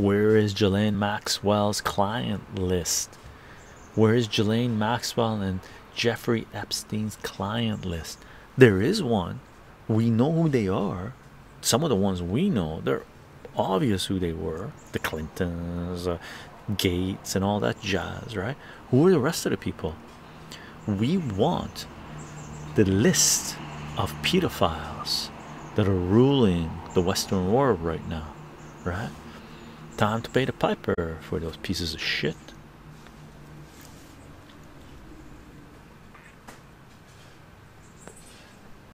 Where is Ghislaine Maxwell's client list? Where is Ghislaine Maxwell and Jeffrey Epstein's client list? There is one. We know who they are. Some of the ones we know, they're obvious who they were. The Clintons, Gates, and all that jazz, right? Who are the rest of the people? We want the list of pedophiles that are ruling the Western world right now, right? Time to pay the piper for those pieces of shit.